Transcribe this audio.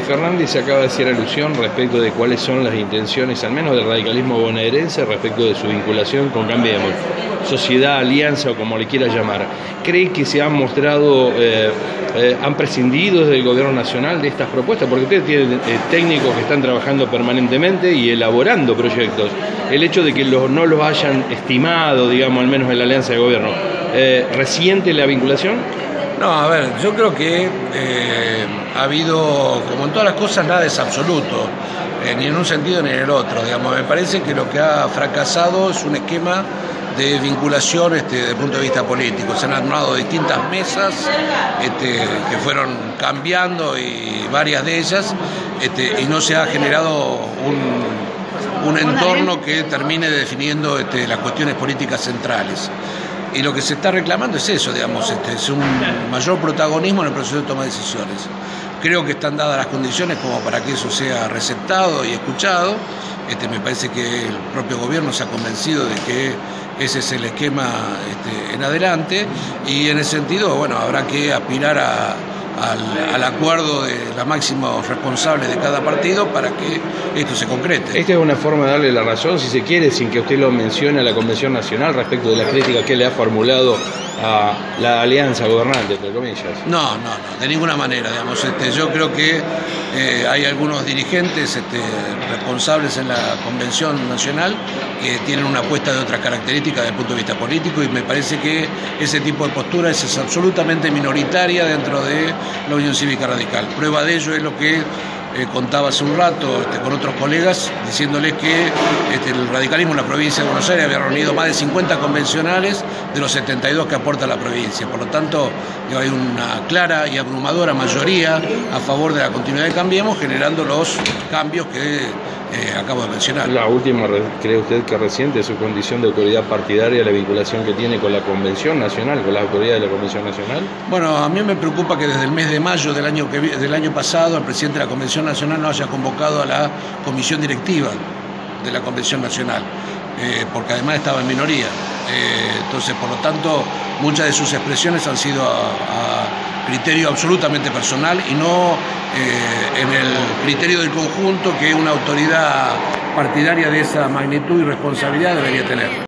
Fernández se acaba de hacer alusión respecto de cuáles son las intenciones, al menos del radicalismo bonaerense, respecto de su vinculación con Cambiemos, sociedad, alianza o como le quiera llamar. ¿Cree que se han mostrado, han prescindido del gobierno nacional de estas propuestas? Porque ustedes tienen técnicos que están trabajando permanentemente y elaborando proyectos. El hecho de que no los hayan estimado, digamos, al menos en la alianza de gobierno, ¿resiente la vinculación? No, a ver, yo creo que ha habido, como en todas las cosas, nada es absoluto, ni en un sentido ni en el otro, digamos. Me parece que lo que ha fracasado es un esquema de vinculación desde el punto de vista político. Se han armado distintas mesas que fueron cambiando, y varias de ellas, y no se ha generado un entorno que termine definiendo las cuestiones políticas centrales. Y lo que se está reclamando es eso, digamos, es un mayor protagonismo en el proceso de toma de decisiones. Creo que están dadas las condiciones como para que eso sea receptado y escuchado. Me parece que el propio gobierno se ha convencido de que ese es el esquema en adelante, y en ese sentido, bueno, habrá que aspirar al acuerdo de los máximos responsables de cada partido para que esto se concrete. Esta es una forma de darle la razón, si se quiere, sin que usted lo mencione a la Convención Nacional respecto de la crítica que le ha formulado a la alianza gobernante, entre comillas. No, no, no, de ninguna manera, digamos. Yo creo que hay algunos dirigentes responsables en la Convención Nacional que tienen una apuesta de otras características desde el punto de vista político, y me parece que ese tipo de postura es absolutamente minoritaria dentro de la Unión Cívica Radical. Prueba de ello es lo que contaba hace un rato con otros colegas, diciéndoles que el radicalismo en la provincia de Buenos Aires había reunido más de 50 convencionales de los 72 que aporta la provincia. Por lo tanto, hay una clara y abrumadora mayoría a favor de la continuidad de Cambiemos, generando los cambios que acabo de mencionar. La última, ¿cree usted que resiente su condición de autoridad partidaria, la vinculación que tiene con la Convención Nacional, con las autoridades de la Convención Nacional? Bueno, a mí me preocupa que desde el mes de mayo del año pasado el presidente de la Convención Nacional no haya convocado a la comisión directiva de la Convención Nacional, porque además estaba en minoría. Entonces, por lo tanto, muchas de sus expresiones han sido a criterio absolutamente personal y no en el criterio del conjunto que una autoridad partidaria de esa magnitud y responsabilidad debería tener.